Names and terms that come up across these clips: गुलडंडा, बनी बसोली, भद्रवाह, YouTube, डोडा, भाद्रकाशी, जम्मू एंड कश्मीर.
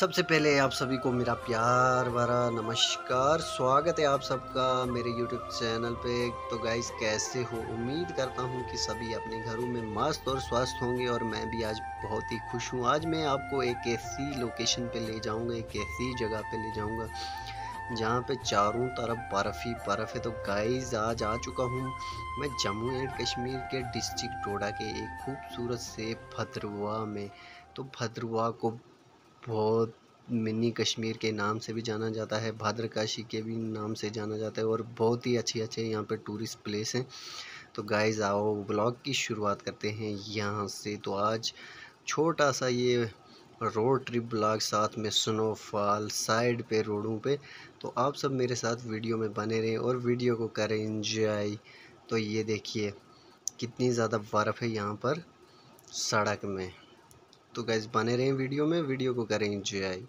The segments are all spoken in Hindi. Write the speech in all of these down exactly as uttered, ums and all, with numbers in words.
सबसे पहले आप सभी को मेरा प्यार भरा नमस्कार। स्वागत है आप सबका मेरे YouTube चैनल पे। तो गाइस कैसे हो, उम्मीद करता हूँ कि सभी अपने घरों में मस्त और स्वस्थ होंगे और मैं भी आज बहुत ही खुश हूँ। आज मैं आपको एक ऐसी लोकेशन पे ले जाऊँगा, एक ऐसी जगह पे ले जाऊँगा जहाँ पे चारों तरफ बर्फ़ ही बर्फ़ है। तो गाइज़ आज आ चुका हूँ मैं जम्मू एंड कश्मीर के डिस्ट्रिक्ट डोडा के एक खूबसूरत से भद्रवाह में। तो भद्रवाह को बहुत मिनी कश्मीर के नाम से भी जाना जाता है, भाद्रकाशी के भी नाम से जाना जाता है और बहुत ही अच्छे अच्छे यहाँ पे टूरिस्ट प्लेस हैं। तो गाइज़ आओ ब्लॉग की शुरुआत करते हैं यहाँ से। तो आज छोटा सा ये रोड ट्रिप ब्लॉग साथ में स्नोफॉल साइड पे रोडों पे, तो आप सब मेरे साथ वीडियो में बने रहें और वीडियो को करें एंजॉय। तो ये देखिए कितनी ज़्यादा बर्फ़ है यहाँ पर सड़क में। तो गाइस बने रहें वीडियो में, वीडियो को करें एंजॉय।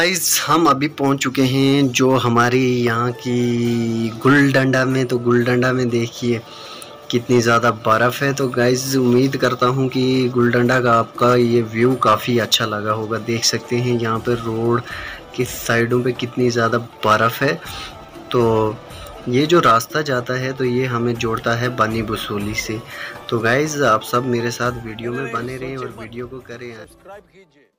गाइस हम अभी पहुंच चुके हैं जो हमारी यहाँ की गुलडंडा में। तो गुलडंडा में देखिए कितनी ज़्यादा बर्फ़ है। तो गाइस उम्मीद करता हूँ कि गुलडंडा का आपका ये व्यू काफ़ी अच्छा लगा होगा। देख सकते हैं यहाँ पर रोड की साइडों पे कितनी ज़्यादा बर्फ़ है। तो ये जो रास्ता जाता है तो ये हमें जोड़ता है बनी बसोली से। तो गाइस आप सब मेरे साथ वीडियो में बने रहें और वीडियो को करें।